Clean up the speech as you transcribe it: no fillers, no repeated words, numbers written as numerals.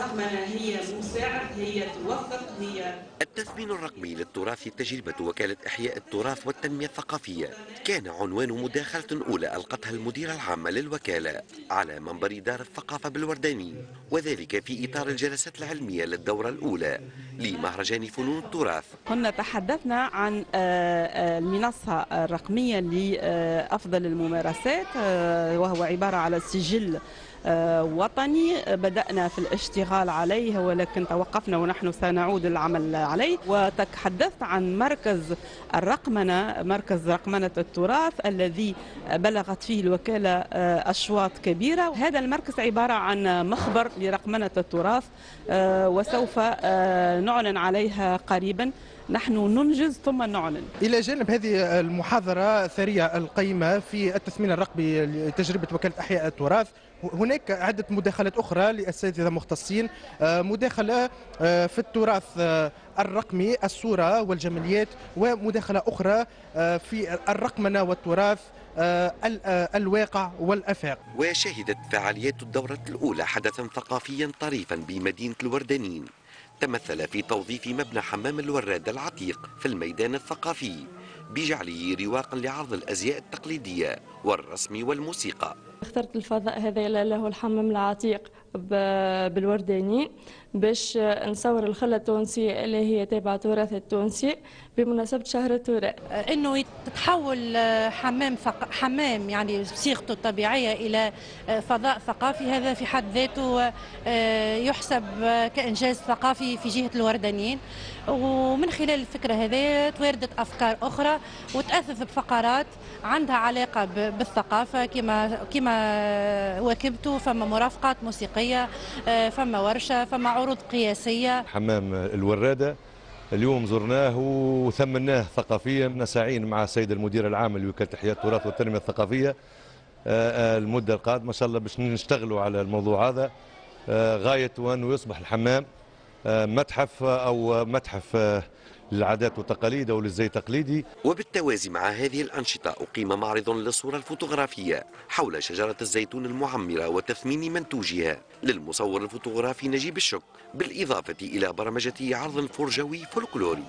رغم أنها هي مساعد، هي توثق، هي التثمين الرقمي للتراث. تجربة وكالة إحياء التراث والتنمية الثقافية كان عنوان مداخلة أولى ألقتها المديرة العامة للوكالة على منبر دار الثقافة بالورداني، وذلك في إطار الجلسات العلمية للدورة الأولى لمهرجان فنون التراث. هنا تحدثنا عن المنصة الرقمية لأفضل الممارسات، وهو عبارة على سجل وطني بدأنا في الاشتغال عليه ولكن توقفنا ونحن سنعود للعمل عليه. وتحدثت عن مركز رقمنة التراث الذي بلغت فيه الوكالة أشواط كبيرة. هذا المركز عبارة عن مخبر لرقمنة التراث وسوف نعلن عليها قريبا، نحن ننجز ثم نعلن. إلى جانب هذه المحاضرة الثرية القيمة في التثمين الرقمي لتجربة وكالة إحياء التراث، هناك عدة مداخلات أخرى لأساتذة مختصين، مداخلة في التراث الرقمي، الصورة والجماليات، ومداخلة أخرى في الرقمنة والتراث الواقع والأفاق. وشهدت فعاليات الدورة الأولى حدثا ثقافيا طريفا بمدينة الوردانين، تمثل في توظيف مبنى حمام الورادة العتيق في الميدان الثقافي بجعله رواقا لعرض الأزياء التقليدية والرسم والموسيقى. اخترت الفضاء هذا اللي هو الحمام العتيق بالورداني باش نصور الخلة التونسية اللي هي تابعة التراث التونسي بمناسبة شهر التراث. انه تتحول حمام يعني بصيغته الطبيعية الى فضاء ثقافي، هذا في حد ذاته يحسب كإنجاز ثقافي في جهة الوردانيين. ومن خلال الفكرة هذه تواردت افكار اخرى وتأثث بفقرات عندها علاقة بالثقافة، كما واكبته فما مرافقات موسيقية، فما ورشة، فما عروض قياسية. حمام الورادة اليوم زرناه وثمناه ثقافيا، ساعين مع السيدة المديرة العامة لوكالة إحياء التراث والتنمية الثقافية المدة القادمة إن شاء الله باش نشتغلوا على الموضوع هذا، غاية أنه يصبح الحمام متحف أو متحف للعادات والتقاليد أو للزي تقليدي. وبالتوازي مع هذه الأنشطة أقيم معرض للصورة الفوتوغرافية حول شجرة الزيتون المعمرة وتثمين منتوجها للمصور الفوتوغرافي نجيب الشك، بالإضافة إلى برمجة عرض فرجوي فولكلوري.